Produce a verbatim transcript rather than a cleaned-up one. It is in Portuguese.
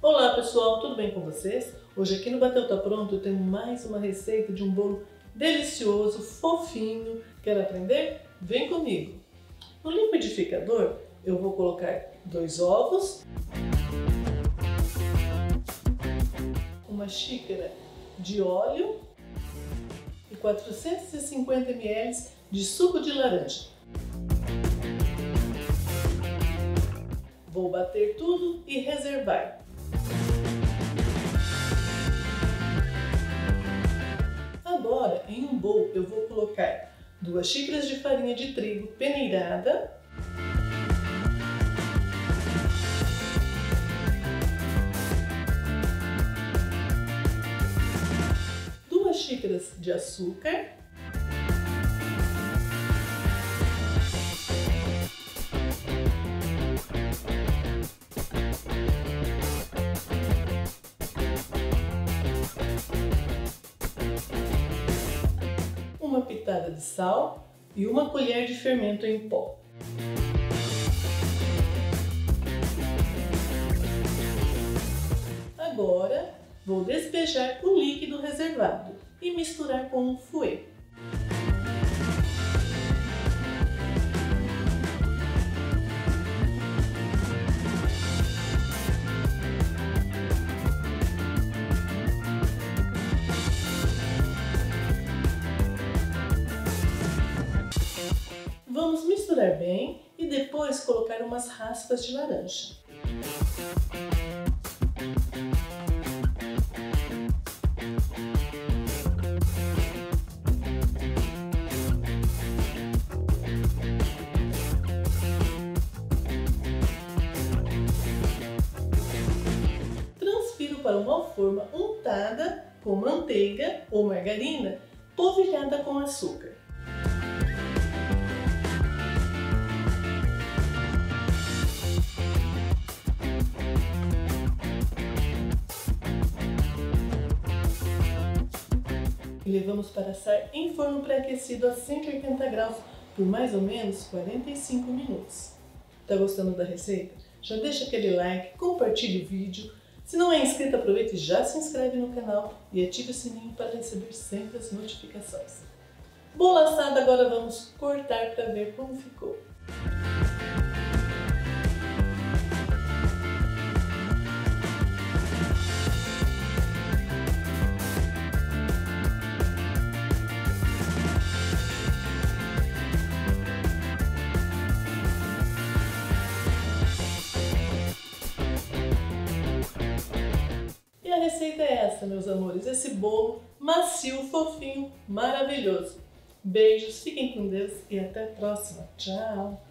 Olá pessoal, tudo bem com vocês? Hoje aqui no Bateu Tá Pronto eu tenho mais uma receita de um bolo delicioso, fofinho. Quer aprender? Vem comigo! No liquidificador eu vou colocar dois ovos, uma xícara de óleo e quatrocentos e cinquenta mililitros de suco de laranja. Vou bater tudo e reservar. Agora, em um bowl, eu vou colocar duas xícaras de farinha de trigo peneirada, duas xícaras de açúcar, uma pitada de sal e uma colher de fermento em pó. Agora vou despejar o líquido reservado e misturar com um fouet. Vamos misturar bem e depois colocar umas raspas de laranja. Transfiro para uma forma untada com manteiga ou margarina polvilhada com açúcar. E levamos para assar em forno pré-aquecido a cento e oitenta graus por mais ou menos quarenta e cinco minutos. Tá gostando da receita? Já deixa aquele like, compartilhe o vídeo. Se não é inscrito, aproveita e já se inscreve no canal e ative o sininho para receber sempre as notificações. Bolo assado, agora vamos cortar para ver como ficou. E a receita é essa, meus amores, esse bolo macio, fofinho, maravilhoso. Beijos, fiquem com Deus e até a próxima. Tchau!